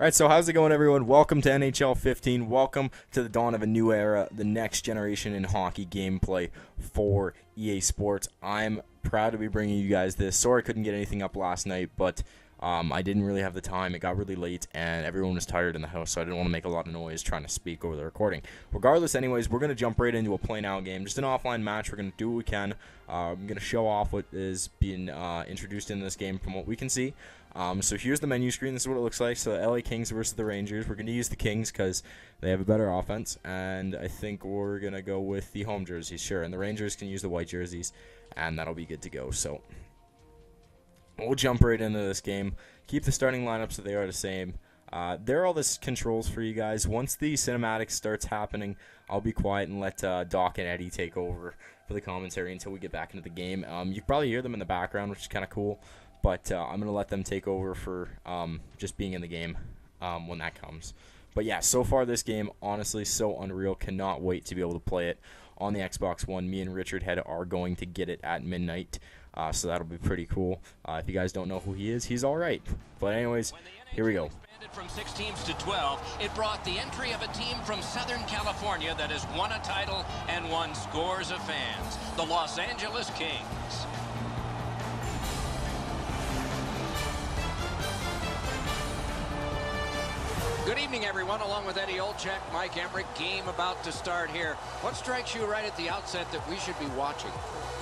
All right, so how's it going, everyone? Welcome to NHL 15. Welcome to the dawn of a new era, the next generation in hockey gameplay for EA Sports. I'm proud to be bringing you guys this. Sorry I couldn't get anything up last night, but I didn't really have the time. It got really late, and everyone was tired in the house, so I didn't want to make a lot of noise trying to speak over the recording. Regardless, anyways, we're going to jump right into a play-now game. Just an offline match. We're going to do what we can. I'm going to show off what is being introduced in this game from what we can see. So here's the menu screen. This is what it looks like. So the LA Kings versus the Rangers. We're going to use the Kings because they have a better offense, and I think we're going to go with the home jerseys, sure. And the Rangers can use the white jerseys, and that'll be good to go. So we'll jump right into this game. Keep the starting lineup so they are the same. There are all the controls for you guys. Once the cinematics starts happening, I'll be quiet and let Doc and Eddie take over for the commentary until we get back into the game. You probably hear them in the background, which is kind of cool. But I'm going to let them take over for just being in the game when that comes. But yeah, so far this game, honestly, so unreal. Cannot wait to be able to play it on the Xbox One. Me and Richard Head are going to get it at midnight, so that'll be pretty cool. If you guys don't know who he is, he's all right. But anyways, here we go. From 6 teams to 12, it brought the entry of a team from Southern California that has won a title and won scores of fans. The Los Angeles Kings. Good evening, everyone. Along with Eddie Olczyk, Mike Emrick, game about to start here. What strikes you right at the outset that we should be watching?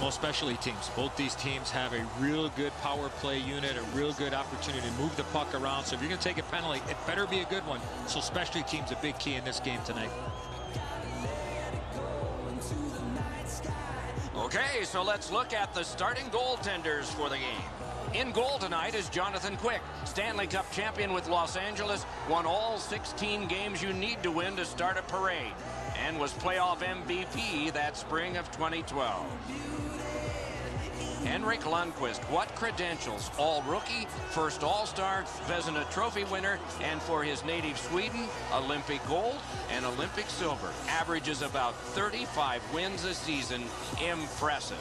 Well, specialty teams. Both these teams have a real good power play unit, a real good opportunity to move the puck around. So if you're going to take a penalty, it better be a good one. So specialty teams a big key in this game tonight. Okay, so let's look at the starting goaltenders for the game. In goal tonight is Jonathan Quick, Stanley Cup champion with Los Angeles, won all 16 games you need to win to start a parade, and was playoff MVP that spring of 2012. Henrik Lundqvist, what credentials? All-rookie, first All-Star, Vezina Trophy winner, and for his native Sweden, Olympic gold and Olympic silver. Averages about 35 wins a season. Impressive.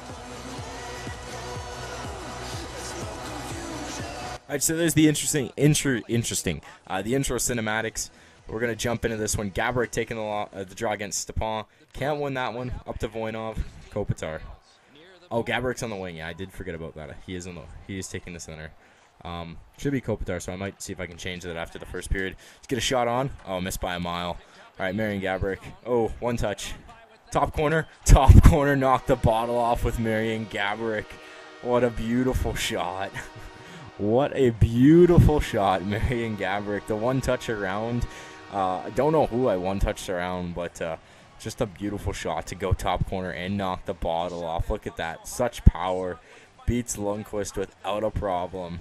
All right, so there's the intro cinematics. We're going to jump into this one. Gáborík taking the draw against Stepan. Can't win that one. Up to Voinov. Kopitar. Oh, Gáborik's on the wing. Yeah, I did forget about that. He is on the. He is taking the center. Should be Kopitar, so I might see if I can change that after the first period. Let's get a shot on. Oh, missed by a mile. All right, Marián Gáborík. Oh, one touch. Top corner. Top corner. Knocked the bottle off with Marián Gáborík. What a beautiful shot. What a beautiful shot, Marián Gáborík. The one-touch around. I don't know who I one-touched around, but just a beautiful shot to go top corner and knock the bottle off. Look at that. Such power. Beats Lundqvist without a problem.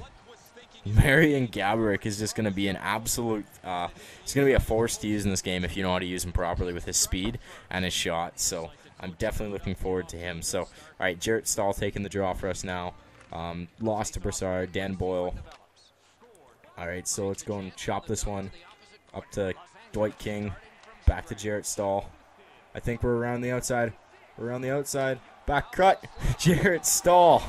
Marián Gáborík is just going to be an absolute... he's going to be a force to use in this game if you know how to use him properly with his speed and his shot. So I'm definitely looking forward to him. So, all right, Jarret Stoll taking the draw for us now. Lost to Broussard, Dan Boyle. All right, so let's go and chop this one up to Dwight King, back to Jarret Stoll. I think we're around the outside. We're around the outside. Back cut, Jarret Stoll.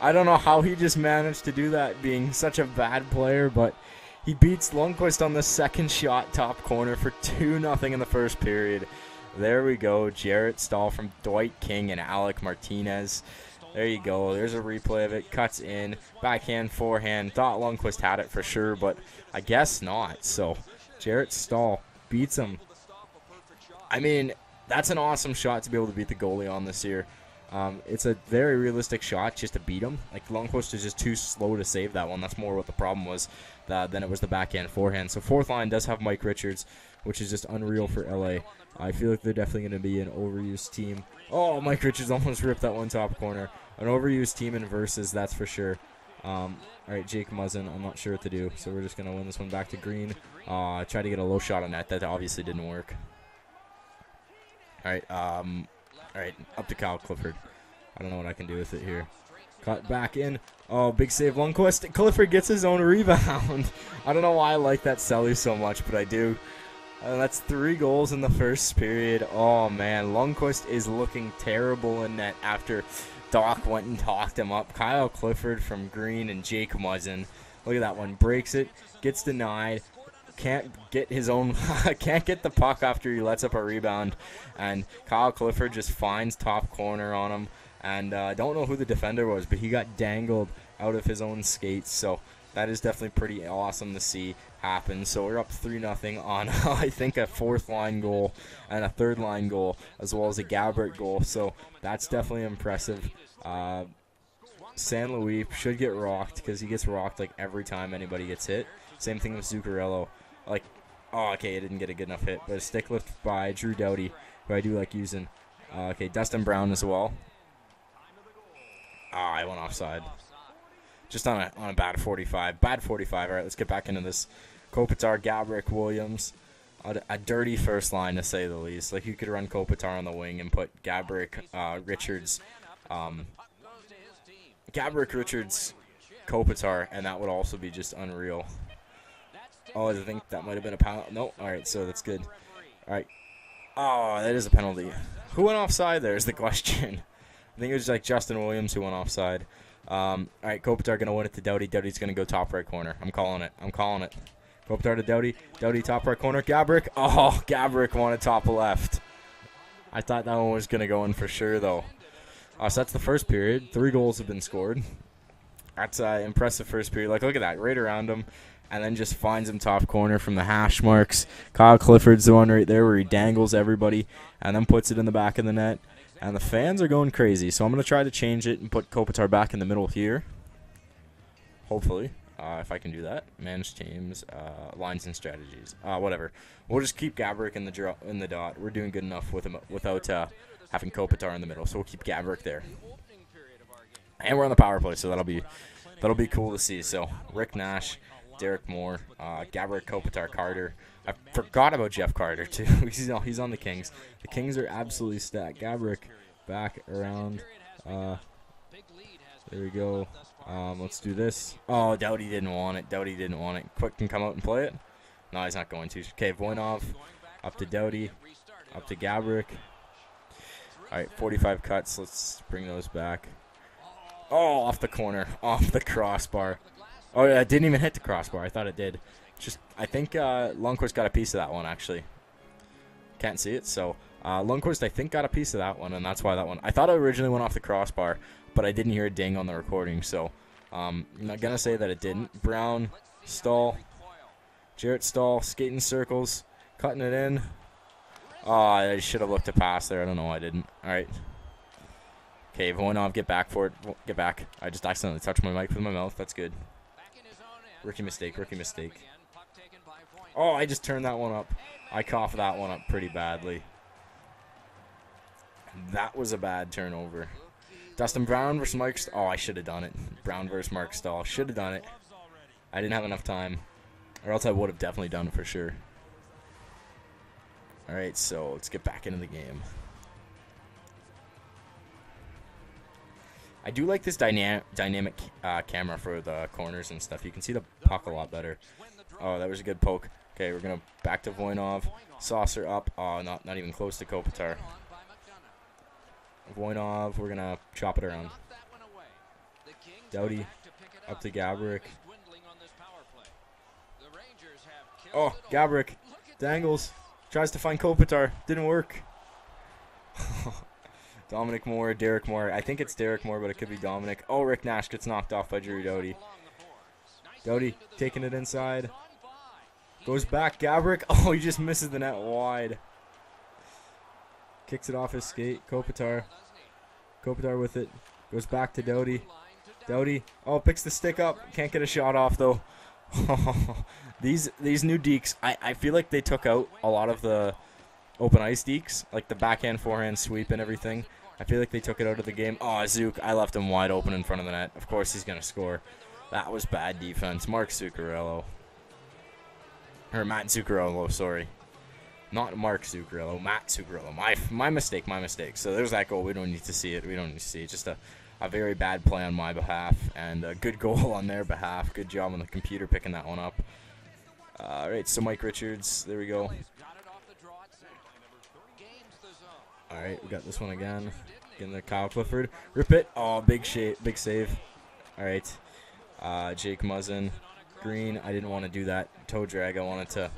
I don't know how he just managed to do that, being such a bad player, but he beats Lundqvist on the second shot, top corner for 2-0 in the first period. There we go, Jarret Stoll from Dwight King and Alec Martinez. There you go. There's a replay of it. Cuts in. Backhand, forehand. Thought Lundqvist had it for sure, but I guess not. So Jarret Stoll beats him. I mean, that's an awesome shot to be able to beat the goalie on this year. It's a very realistic shot just to beat him. Like, Lundqvist is just too slow to save that one. That's more what the problem was than it was the backhand, forehand. So fourth line does have Mike Richards, which is just unreal for LA. I feel like they're definitely going to be an overused team. Oh, Mike Richards almost ripped that one top corner. An overused team in versus, that's for sure. All right, Jake Muzzin, I'm not sure what to do, so we're just going to win this one back to Green. Try to get a low shot on that. That obviously didn't work. All right, up to Kyle Clifford. I don't know what I can do with it here. Cut back in. Oh, big save, Lundqvist. Clifford gets his own rebound. I don't know why I like that celly so much, but I do. That's 3 goals in the first period. Oh, man. Lundqvist is looking terrible in net after Doc went and talked him up. Kyle Clifford from Green and Jake Muzzin. Look at that one. Breaks it. Gets denied. Can't get his own – can't get the puck after he lets up a rebound. And Kyle Clifford just finds top corner on him. And I don't know who the defender was, but he got dangled out of his own skates. So that is definitely pretty awesome to see happen. So we're up 3-0 on, I think, a fourth-line goal and a third-line goal, as well as a Gabbert goal. So that's definitely impressive. San Luis should get rocked because he gets rocked, like, every time anybody gets hit. Same thing with Zuccarello. Like, oh, okay, it didn't get a good enough hit. But a stick lift by Drew Doughty, who I do like using. Okay, Dustin Brown as well. Ah, I went offside. Just on a bad 45. Bad 45. All right, let's get back into this. Kopitar, Gabrick, Williams. A dirty first line, to say the least. Like, you could run Kopitar on the wing and put Gabrick, Richards. Gabrick, Richards, Kopitar, and that would also be just unreal. Oh, I think that might have been a penalty. No, all right, so that's good. All right. Oh, that is a penalty. Who went offside there is the question. I think it was like Justin Williams who went offside. All right, Kopitar going to win it to Doughty. Doughty's going to go top right corner. I'm calling it. I'm calling it. Kopitar to Doughty. Doughty top right corner. Gabrick. Oh, Gabrick wanted top left. I thought that one was going to go in for sure, though. So that's the first period. 3 goals have been scored. That's an impressive first period. Like, look at that. Right around him. And then just finds him top corner from the hash marks. Kyle Clifford's the one right there where he dangles everybody and then puts it in the back of the net. And the fans are going crazy, so I'm going to try to change it and put Kopitar back in the middle here. Hopefully, if I can do that. Manage teams, lines and strategies, whatever. We'll just keep Gabrick in the dot. We're doing good enough with him without having Kopitar in the middle, so we'll keep Gabrick there. And we're on the power play, so that'll be cool to see. So Rick Nash, Derek Moore, Gabrick, Kopitar, Carter. I forgot about Jeff Carter, too. He's on the Kings. The Kings are absolutely stacked. Gabrick back around. There we go. Let's do this. Oh, Doughty didn't want it. Doughty didn't want it. Quick can come out and play it. No, he's not going to. Okay, Voinov up to Doughty, up to Gabrick. All right, 45 cuts. Let's bring those back. Oh, off the corner, off the crossbar. Oh, yeah, it didn't even hit the crossbar. I thought it did. Just, I think Lundqvist got a piece of that one, actually. Can't see it, so Lundqvist, I think, got a piece of that one, and that's why that one. I thought it originally went off the crossbar, but I didn't hear a ding on the recording, so I'm not going to say that it didn't. Brown, Stahl, Jarret Stoll, skating circles, cutting it in. Oh, I should have looked to pass there. I don't know why I didn't. All right. Okay, Voinov, get back for it. Get back. I just accidentally touched my mic with my mouth. That's good. Rookie mistake, rookie mistake. Oh, I just turned that one up. I coughed that one up pretty badly. That was a bad turnover. Dustin Brown versus Mike Stahl. Oh, I should have done it. Brown versus Mark Stahl. Should have done it. I didn't have enough time. Or else I would have definitely done it for sure. All right, so let's get back into the game. I do like this dynamic camera for the corners and stuff. You can see the puck a lot better. Oh, that was a good poke. Okay, we're going to back to Voinov. Saucer up. Oh, not even close to Kopitar. Voinov, we're going to chop it around. Doughty up to Gabrick. Oh, Gabrick dangles. Tries to find Kopitar. Didn't work. Dominic Moore, Derek Moore. I think it's Derek Moore, but it could be Dominic. Oh, Rick Nash gets knocked off by Drew Doughty. Doughty taking it inside. Goes back. Gabrick. Oh, he just misses the net wide. Kicks it off his skate. Kopitar. Kopitar with it. Goes back to Doughty. Doughty. Oh, picks the stick up. Can't get a shot off, though. These new deeks, I feel like they took out a lot of the open ice deeks, like the backhand, forehand sweep and everything. I feel like they took it out of the game. Oh, Zook. I left him wide open in front of the net. Of course he's going to score. That was bad defense. Mark Zuccarello. Or Matt Zuccarello, sorry. Not Mark Zuccarello, Matt Zuccarello. My mistake. So there's that goal. We don't need to see it. Just a very bad play on my behalf and a good goal on their behalf. Good job on the computer picking that one up. All right, so Mike Richards. There we go. All right, we got this one again. Getting the Kyle Clifford. Rip it. Oh, big save. All right. Jake Muzzin, green. I didn't want to do that toe drag. I wanted to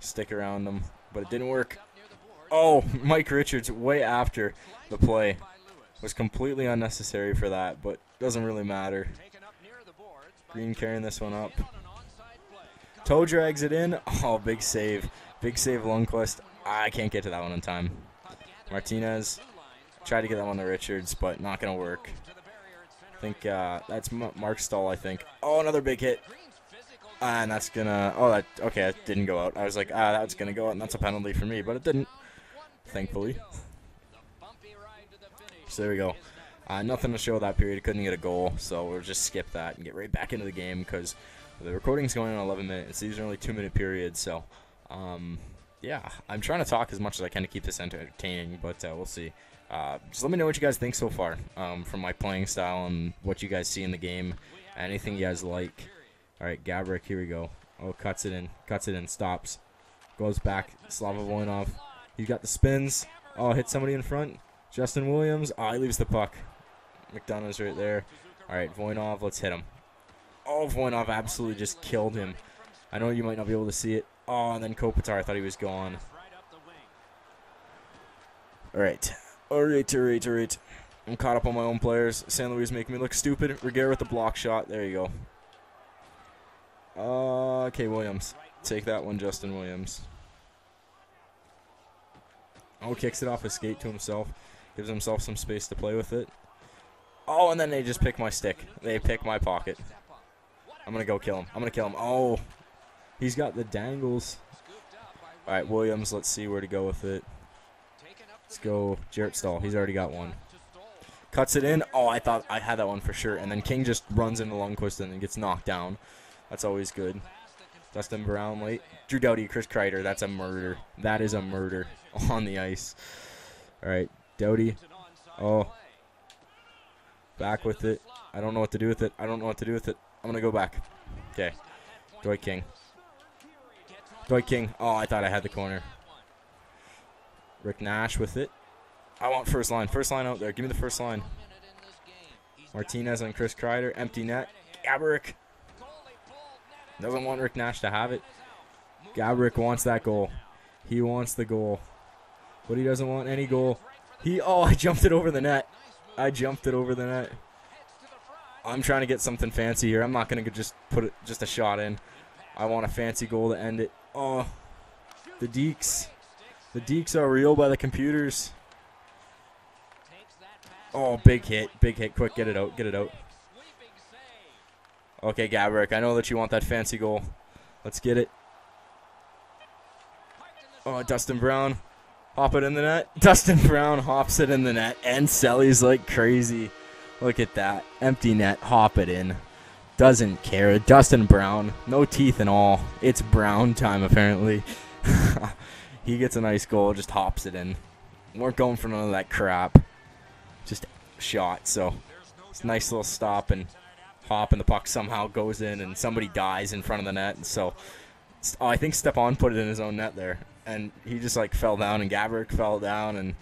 stick around them, but it didn't work. Oh, Mike Richards way after the play. Was completely unnecessary for that, but doesn't really matter. Green carrying this one up. Toe drags it in. Oh, big save. Big save, Lundqvist. I can't get to that one in time. Martinez tried to get that one to Richards, but not going to work. I think that's Mark Stahl, I think. Oh, another big hit. And that's going to... Oh, that okay, that didn't go out. I was like, ah, that's going to go out, and that's a penalty for me, but it didn't, thankfully. So there we go. Nothing to show that period. Couldn't get a goal, so we'll just skip that and get right back into the game because the recording's going on 11 minutes. These are only 2-minute periods, so yeah, I'm trying to talk as much as I can to keep this entertaining, but we'll see. Just let me know what you guys think so far from my playing style and what you guys see in the game. Anything you guys like. All right, Gáborík, here we go. Oh, cuts it in. Cuts it in. Stops. Goes back. Slava Voinov. He's got the spins. Oh, hit somebody in front. Justin Williams. Oh, he leaves the puck. McDonough's right there. All right, Voinov, let's hit him. Oh, Voinov absolutely just killed him. I know you might not be able to see it. Oh, and then Kopitar, I thought he was gone. All right. All right. I'm caught up on my own players. San Luis making me look stupid. Reguera with the block shot. There you go. Okay, Williams. Take that one, Justin Williams. Oh, kicks it off his skate to himself. Gives himself some space to play with it. Oh, and then they just pick my stick. They pick my pocket. I'm going to go kill him. I'm going to kill him. Oh, he's got the dangles. All right, Williams, let's see where to go with it. Let's go Jarret Stoll. He's already got one. Cuts it in. Oh, I thought I had that one for sure. And then King just runs into Lundqvist and gets knocked down. That's always good. Dustin Brown late. Drew Doughty, Chris Kreider. That's a murder. That is a murder on the ice. All right, Doughty. Oh, back with it. I don't know what to do with it. I don't know what to do with it. I'm gonna go back. Okay, Dwight King. Dwight King. Oh, I thought I had the corner. Rick Nash with it. I want first line. First line out there. Give me the first line. Martinez on Chris Kreider. Empty net. Gáborík doesn't want Rick Nash to have it. Gáborík wants that goal. He wants the goal, but he doesn't want any goal. He, oh, I jumped it over the net. I jumped it over the net. I'm trying to get something fancy here. I'm not going to just put it, just a shot in. I want a fancy goal to end it. Oh, the Deeks. The Deeks are real by the computers. Oh, big hit. Big hit. Quick, get it out. Get it out. Okay, Gáborík, I know that you want that fancy goal. Let's get it. Oh, Dustin Brown, hop it in the net. Dustin Brown hops it in the net, and Selly's like crazy. Look at that. Empty net, hop it in. Doesn't care. Dustin Brown, no teeth and all. It's Brown time, apparently. He gets a nice goal, just hops it in. Weren't going for none of that crap. Just shot, so it's a nice little stop and hop, and the puck somehow goes in, and somebody dies in front of the net, and so... Oh, I think Stepan put it in his own net there, and he just like fell down, and Gáborík fell down, and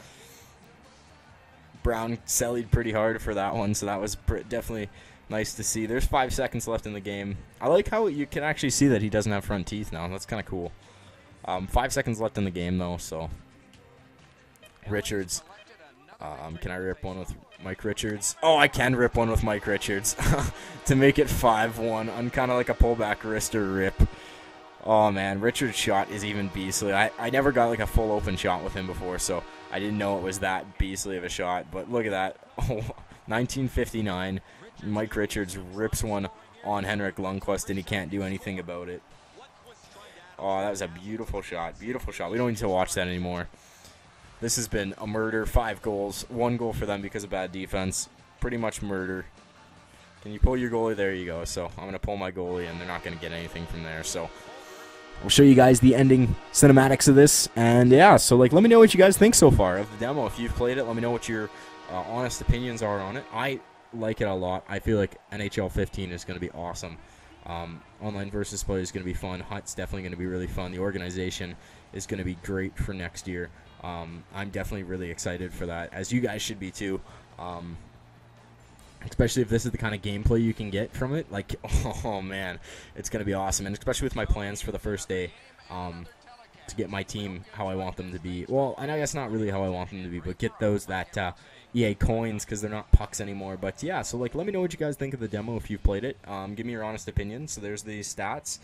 Brown sellied pretty hard for that one, so that was definitely nice to see. There's 5 seconds left in the game. I like how you can actually see that he doesn't have front teeth now. That's kind of cool. 5 seconds left in the game, though, so Richards. Can I rip one with Mike Richards? Oh, I can rip one with Mike Richards to make it 5-1 on kind of like a pullback wrist or rip. Oh, man, Richard's shot is even beastly. I never got, like, a full open shot with him before, so I didn't know it was that beastly of a shot. But look at that. Oh, 1959. Mike Richards rips one on Henrik Lundqvist, and he can't do anything about it. Oh, that was a beautiful shot. Beautiful shot. We don't need to watch that anymore. This has been a murder. 5 goals. 1 goal for them because of bad defense. Pretty much murder. Can you pull your goalie? There you go. So I'm going to pull my goalie, and they're not going to get anything from there, so... I'll show you guys the ending cinematics of this, and yeah, so like, let me know what you guys think so far of the demo. If you've played it, let me know what your honest opinions are on it. I like it a lot. I feel like NHL 15 is going to be awesome. Online versus play is going to be fun. HUT's definitely going to be really fun. The organization is going to be great for next year. I'm definitely really excited for that, as you guys should be too. especially if this is the kind of gameplay you can get from it. Like, oh man, it's going to be awesome. And especially with my plans for the first day, to get my team how I want them to be. Well, I know that's not really how I want them to be, but get those that EA coins, because they're not pucks anymore. But yeah, so like, let me know what you guys think of the demo if you've played it. Give me your honest opinion. So there's the stats.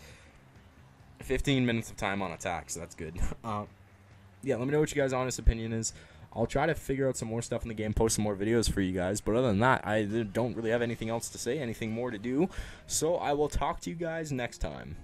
15 minutes of time on attack, so that's good. Yeah, let me know what you guys' honest opinion is. I'll try to figure out some more stuff in the game, post some more videos for you guys. But other than that, I don't really have anything else to say, anything more to do. So I will talk to you guys next time.